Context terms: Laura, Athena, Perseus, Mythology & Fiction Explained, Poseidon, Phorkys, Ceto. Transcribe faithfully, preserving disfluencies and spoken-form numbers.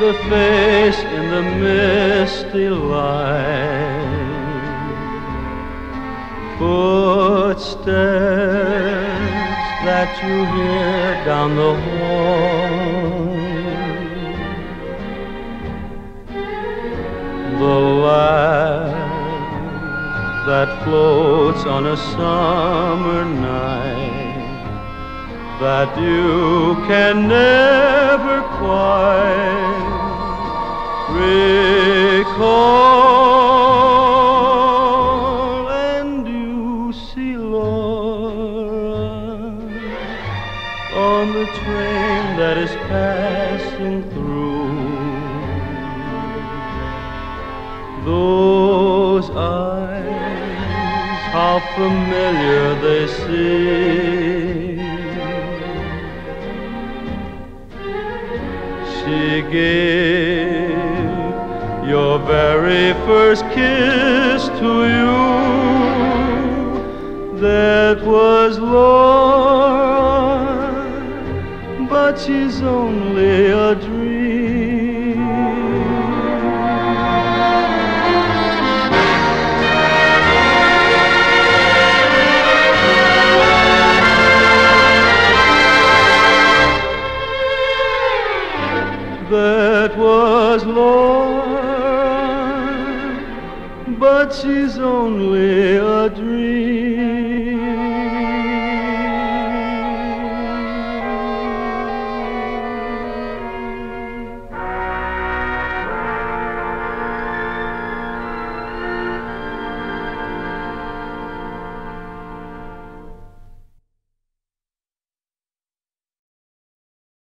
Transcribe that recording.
the face in the misty light. Footsteps that you hear down the hall. The light that floats on a summer night, that you can never quite recall. And you see Laura on the train that is passing through. Those eyes, how familiar they seem. She gave your very first kiss to you. That was Laura, but she's only a dream. That was Laura, but she's only a dream.